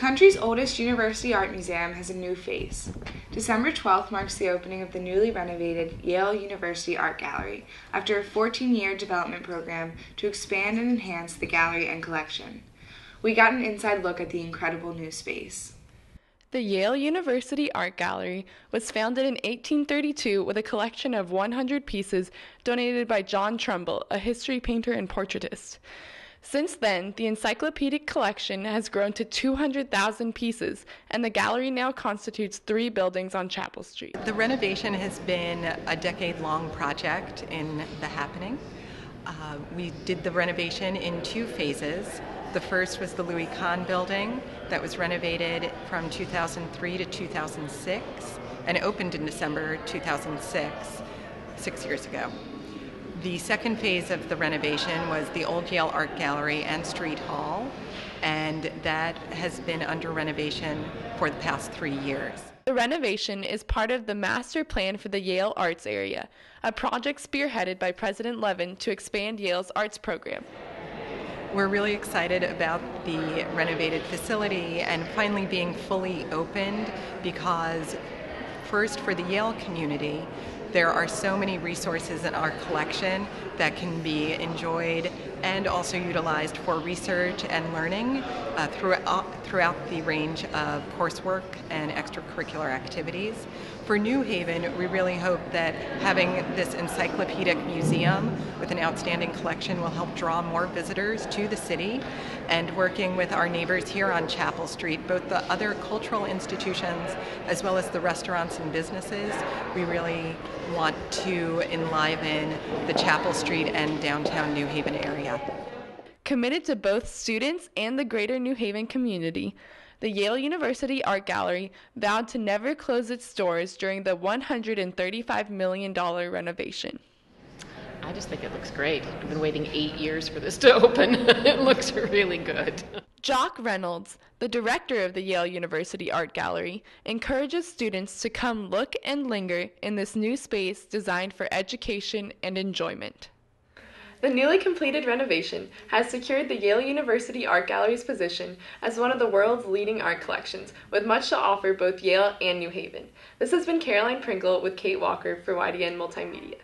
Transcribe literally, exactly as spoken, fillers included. country's oldest university art museum has a new face. December twelfth marks the opening of the newly renovated Yale University Art Gallery after a fourteen-year development program to expand and enhance the gallery and collection. We got an inside look at the incredible new space. The Yale University Art Gallery was founded in eighteen thirty-two with a collection of one hundred pieces donated by John Trumbull, a history painter and portraitist. Since then, the encyclopedic collection has grown to two hundred thousand pieces, and the gallery now constitutes three buildings on Chapel Street. The renovation has been a decade-long project in the happening. Uh, we did the renovation in two phases. The first was the Louis Kahn building that was renovated from two thousand three to two thousand six and opened in December two thousand six, six years ago. The second phase of the renovation was the old Yale Art Gallery and Street Hall, and that has been under renovation for the past three years. The renovation is part of the Master Plan for the Yale Arts Area, a project spearheaded by President Levin to expand Yale's arts program. We're really excited about the renovated facility and finally being fully opened because, first, for the Yale community, there are so many resources in our collection that can be enjoyed and also utilized for research and learning uh, throughout, throughout the range of coursework and extracurricular activities. For New Haven, we really hope that having this encyclopedic museum with an outstanding collection will help draw more visitors to the city, and working with our neighbors here on Chapel Street, both the other cultural institutions as well as the restaurants and businesses, we really want to enliven the Chapel Street and downtown New Haven area. Committed to both students and the greater New Haven community, the Yale University Art Gallery vowed to never close its doors during the one hundred thirty-five million dollars renovation. I just think it looks great. I've been waiting eight years for this to open. It looks really good. Jock Reynolds, the director of the Yale University Art Gallery, encourages students to come look and linger in this new space designed for education and enjoyment. The newly completed renovation has secured the Yale University Art Gallery's position as one of the world's leading art collections, with much to offer both Yale and New Haven. This has been Caroline Pringle with Kate Walker for Y D N Multimedia.